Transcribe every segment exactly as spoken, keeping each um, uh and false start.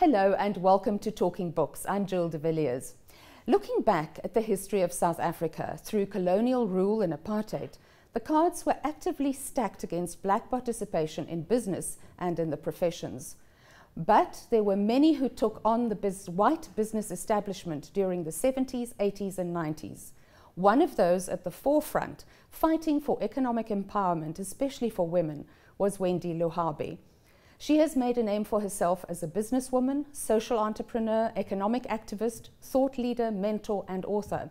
Hello and welcome to Talking Books. I'm Jill de Villiers. Looking back at the history of South Africa through colonial rule and apartheid, the cards were actively stacked against black participation in business and in the professions. But there were many who took on the biz- white business establishment during the seventies, eighties and nineties. One of those at the forefront, fighting for economic empowerment, especially for women, was Wendy Luhabe. She has made a name for herself as a businesswoman, social entrepreneur, economic activist, thought leader, mentor and author.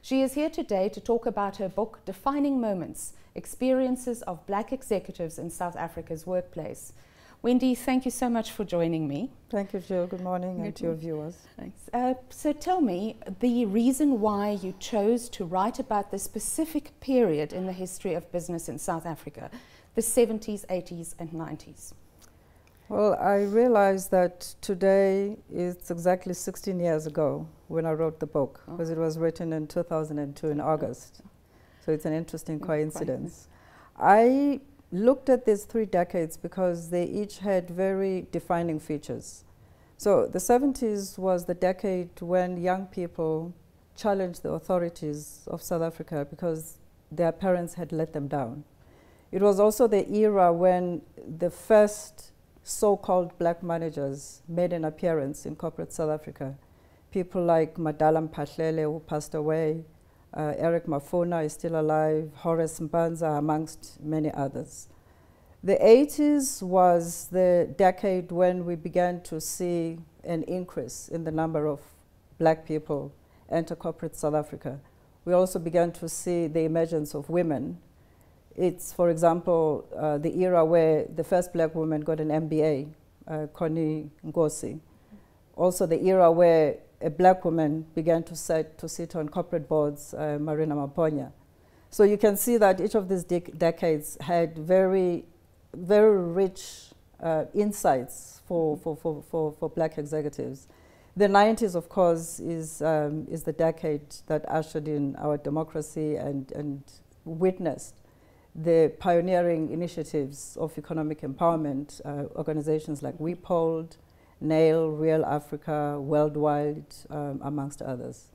She is here today to talk about her book, Defining Moments, Experiences of Black Executives in South Africa's Workplace. Wendy, thank you so much for joining me. Thank you, Jill. Good morning, and to your viewers. Thanks. Uh, so tell me the reason why you chose to write about this specific period in the history of business in South Africa, the seventies, eighties and nineties. Well, I realized that today is exactly sixteen years ago when I wrote the book, because oh. it was written in two thousand two in August. So it's an interesting coincidence. I looked at these three decades because they each had very defining features. So the seventies was the decade when young people challenged the authorities of South Africa because their parents had let them down. It was also the era when the first so-called black managers made an appearance in corporate South Africa. People like Madala Mpahlele, who passed away, Uh, Eric Mafuna is still alive, Horace Mbanza, amongst many others. The eighties was the decade when we began to see an increase in the number of black people enter corporate South Africa. We also began to see the emergence of women. It's, for example, uh, the era where the first black woman got an M B A, uh, Connie Ngosi. Also the era where a black woman began to sit, to sit on corporate boards, uh, Marina Maponya. So you can see that each of these dec decades had very, very rich uh, insights for, for, for, for, for black executives. The nineties, of course, is, um, is the decade that ushered in our democracy and, and witnessed the pioneering initiatives of economic empowerment, uh, organizations like WePold, Nail, Real Africa, Worldwide, um, amongst others.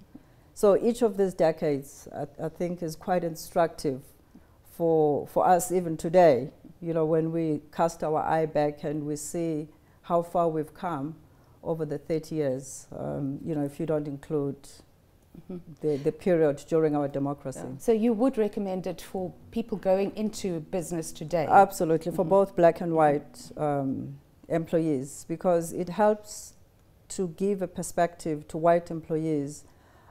So each of these decades, I, I think, is quite instructive for, for us even today, you know, when we cast our eye back and we see how far we've come over the thirty years, um, you know, if you don't include mm-hmm. the, the period during our democracy. Yeah. So you would recommend it for people going into business today? Absolutely, mm-hmm. for both black and white um, employees, because it helps to give a perspective to white employees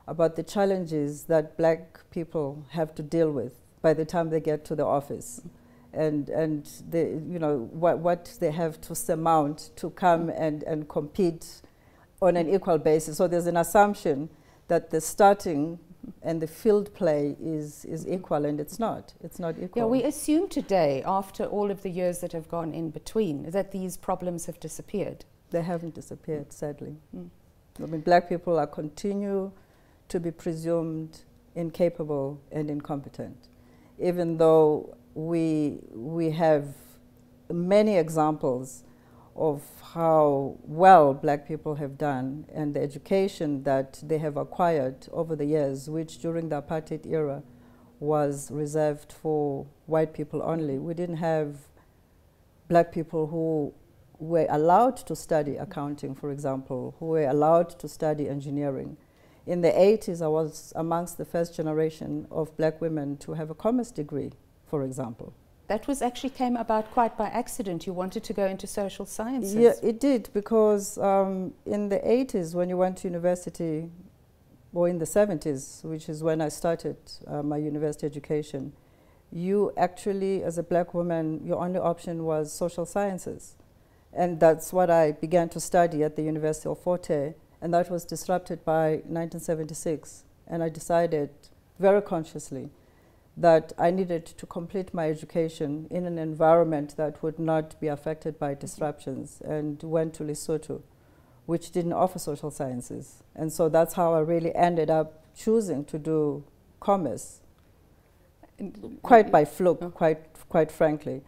about the challenges that black people have to deal with by the time they get to the office, mm-hmm. and and the you know what what they have to surmount to come mm-hmm. and and compete on an equal basis. So there's an assumption that the starting and the field play is, is equal, and it's not. It's not equal. Yeah, we assume today, after all of the years that have gone in between, that these problems have disappeared. They haven't disappeared, sadly. Mm. I mean, black people are continue to be presumed incapable and incompetent, even though we, we have many examples of how well black people have done and the education that they have acquired over the years, which during the apartheid era was reserved for white people only. We didn't have black people who were allowed to study accounting, for example, who were allowed to study engineering. In the eighties, I was amongst the first generation of black women to have a commerce degree, for example. That was actually came about quite by accident. You wanted to go into social sciences. Yeah, it did, because um, in the eighties, when you went to university, or in the seventies, which is when I started uh, my university education, you actually, as a black woman, your only option was social sciences. And that's what I began to study at the University of Forté, and that was disrupted by nineteen seventy-six. And I decided very consciously that I needed to complete my education in an environment that would not be affected by disruptions, and went to Lesotho, which didn't offer social sciences. And so that's how I really ended up choosing to do commerce, quite by fluke, quite, quite frankly.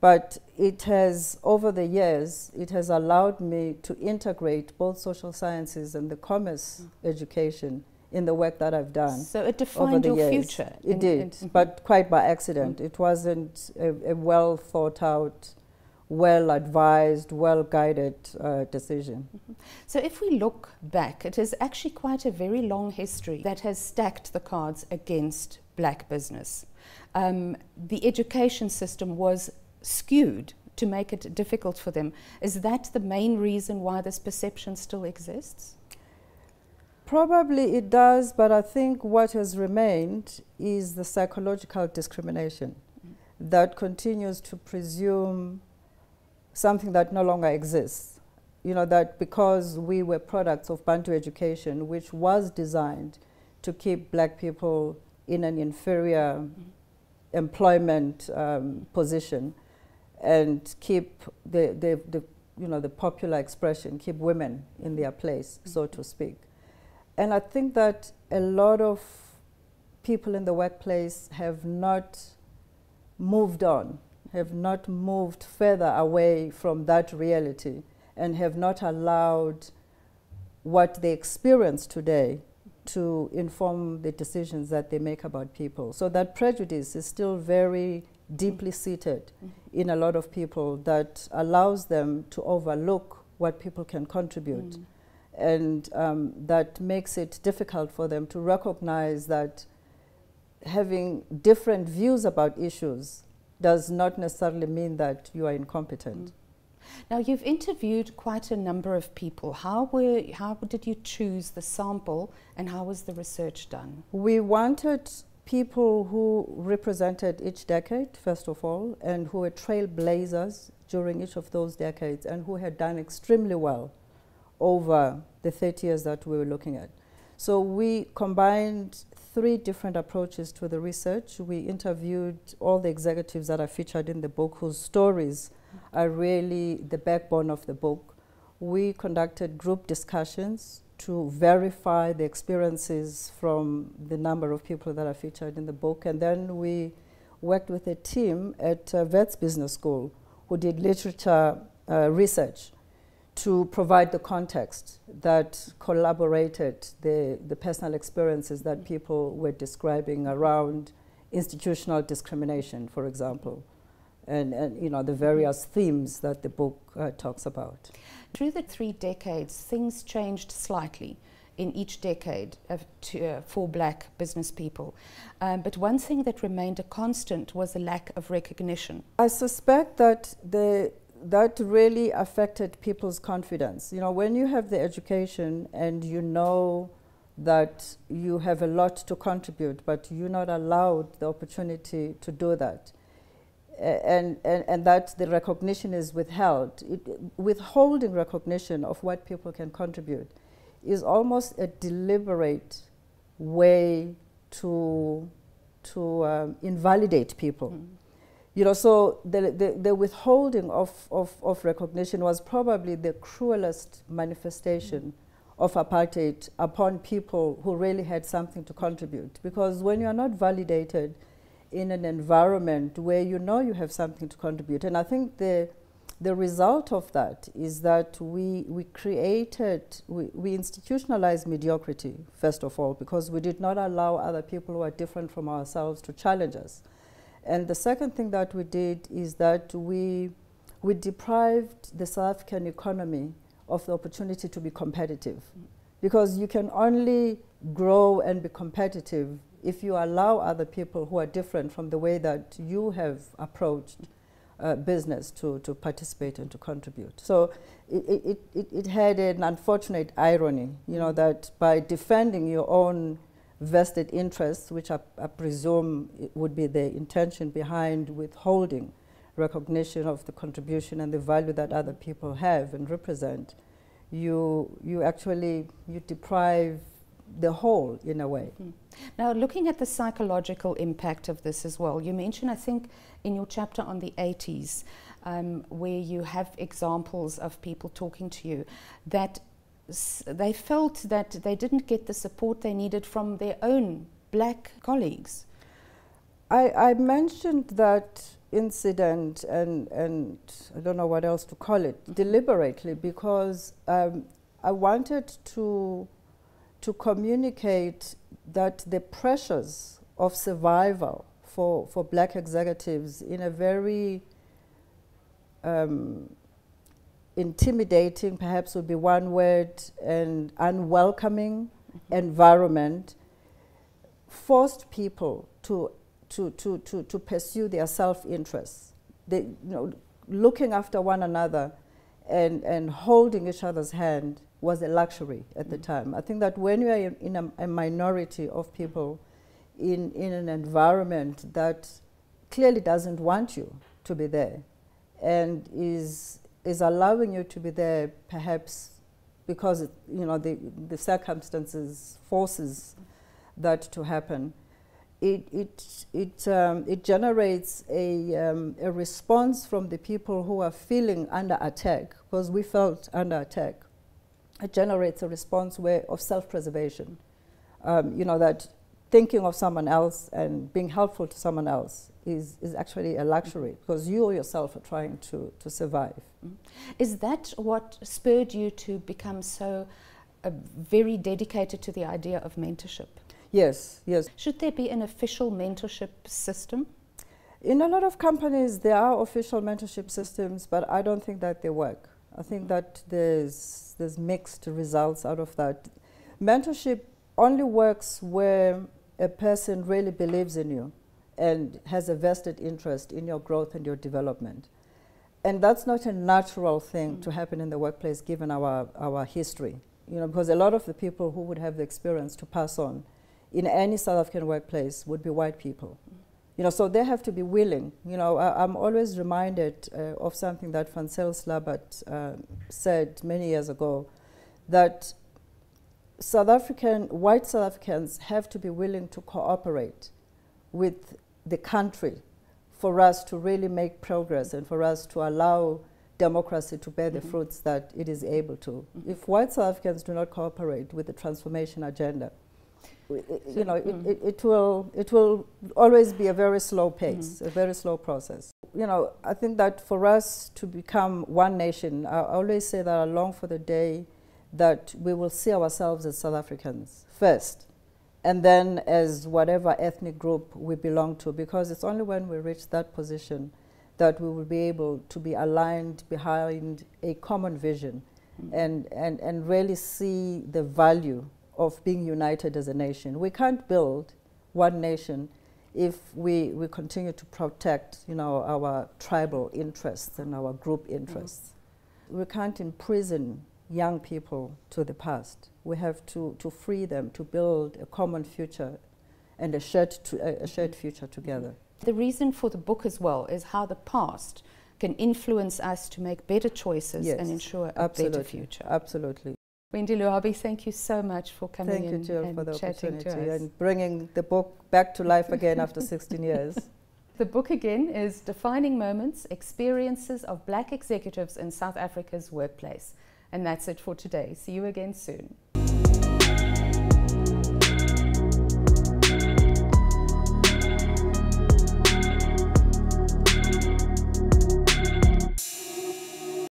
But it has, over the years, it has allowed me to integrate both social sciences and the commerce mm. education in the work that I've done. So it defined your years. future. It in, did, in, mm-hmm. but quite by accident. Mm. It wasn't a, a well thought out, well advised, well guided uh, decision. Mm-hmm. So if we look back, it is actually quite a very long history that has stacked the cards against black business. Um, the education system was skewed to make it difficult for them. Is that the main reason why this perception still exists? Probably it does, but I think what has remained is the psychological discrimination mm. that continues to presume something that no longer exists. You know, that because we were products of Bantu education, which was designed to keep black people in an inferior mm. employment um, position and keep the, the, the, you know, the popular expression, keep women in their place, mm. so to speak. And I think that a lot of people in the workplace have not moved on, have not moved further away from that reality, and have not allowed what they experience today to inform the decisions that they make about people. So that prejudice is still very deeply seated mm-hmm. in a lot of people that allows them to overlook what people can contribute. Mm. And um, that makes it difficult for them to recognize that having different views about issues does not necessarily mean that you are incompetent. Mm. Now, you've interviewed quite a number of people. How were, how did you choose the sample and how was the research done? We wanted people who represented each decade, first of all, and who were trailblazers during each of those decades and who had done extremely well over the thirty years that we were looking at. So we combined three different approaches to the research. We interviewed all the executives that are featured in the book, whose stories are really the backbone of the book. We conducted group discussions to verify the experiences from the number of people that are featured in the book. And then we worked with a team at uh, Vets Business School who did literature uh, research to provide the context that collaborated the, the personal experiences that people were describing around institutional discrimination, for example, and, and you know, the various themes that the book uh, talks about. Through the three decades, things changed slightly in each decade of to, uh, for black business people. Um, but one thing that remained a constant was the lack of recognition. I suspect that the that really affected people's confidence. You know, when you have the education and you know that you have a lot to contribute, but you're not allowed the opportunity to do that, uh, and, and, and that the recognition is withheld. It, withholding recognition of what people can contribute is almost a deliberate way to, to um, invalidate people. Mm. You know, so the, the, the withholding of, of, of recognition was probably the cruelest manifestation mm. of apartheid upon people who really had something to contribute. Because when you are not validated in an environment where you know you have something to contribute, and I think the, the result of that is that we, we created, we, we institutionalized mediocrity, first of all, because we did not allow other people who are different from ourselves to challenge us. And the second thing that we did is that we, we deprived the South African economy of the opportunity to be competitive. Mm. Because you can only grow and be competitive if you allow other people who are different from the way that you have approached uh, business to, to participate and to contribute. So it, it, it, it had an unfortunate irony, you know, that by defending your own vested interests, which I, I presume it would be the intention behind withholding recognition of the contribution and the value that other people have and represent, you, you actually you deprive the whole in a way. Mm. Now, looking at the psychological impact of this as well, you mentioned, I think, in your chapter on the eighties, um, where you have examples of people talking to you, that S they felt that they didn't get the support they needed from their own black colleagues. I, I mentioned that incident and, and I don't know what else to call it, deliberately, because um, I wanted to, to communicate that the pressures of survival for, for black executives in a very um, intimidating, perhaps would be one word, and unwelcoming mm-hmm. environment forced people to to, to, to, to pursue their self-interests. They, you know, looking after one another and, and holding each other's hand was a luxury at mm-hmm. the time. I think that when you are in, in a, a minority of people in, in an environment that clearly doesn't want you to be there and is, is allowing you to be there perhaps because it, you know, the, the circumstances forces that to happen, It it it um, it generates a um, a response from the people who are feeling under attack, because we felt under attack. It generates a response where of self-preservation, um, you know, that thinking of someone else and being helpful to someone else is is actually a luxury, because you yourself are trying to to survive. Mm. Is that what spurred you to become so uh, very dedicated to the idea of mentorship? Yes, yes. Should there be an official mentorship system? In a lot of companies, there are official mentorship systems, but I don't think that they work. I think that there's, there's mixed results out of that. Mentorship only works where a person really believes in you and has a vested interest in your growth and your development. And that's not a natural thing mm-hmm. to happen in the workplace, given our, our history. You know, because a lot of the people who would have the experience to pass on in any South African workplace would be white people. Mm. You know, so they have to be willing. You know, I, I'm always reminded uh, of something that Van Zyl Slabbert uh, said many years ago, that South African, white South Africans have to be willing to cooperate with the country for us to really make progress and for us to allow democracy to bear mm-hmm. the fruits that it is able to. Mm-hmm. If white South Africans do not cooperate with the transformation agenda, you know, mm. it, it, it will it will always be a very slow pace, mm. a very slow process. You know, I think that for us to become one nation, I always say that I long for the day that we will see ourselves as South Africans first, and then as whatever ethnic group we belong to, because it's only when we reach that position that we will be able to be aligned behind a common vision mm. and, and, and really see the value of being united as a nation. We can't build one nation if we, we continue to protect, you know, our tribal interests and our group interests. Mm-hmm. We can't imprison young people to the past. We have to, to free them to build a common future and a shared, to, a, a shared future together. The reason for the book as well is how the past can influence us to make better choices yes, and ensure a better future. Absolutely. Wendy Luhabe, thank you so much for coming thank in you, Jill, and for the chatting opportunity to us. And bringing the book back to life again after sixteen years. The book again is Defining Moments, Experiences of Black Executives in South Africa's Workplace. And that's it for today. See you again soon.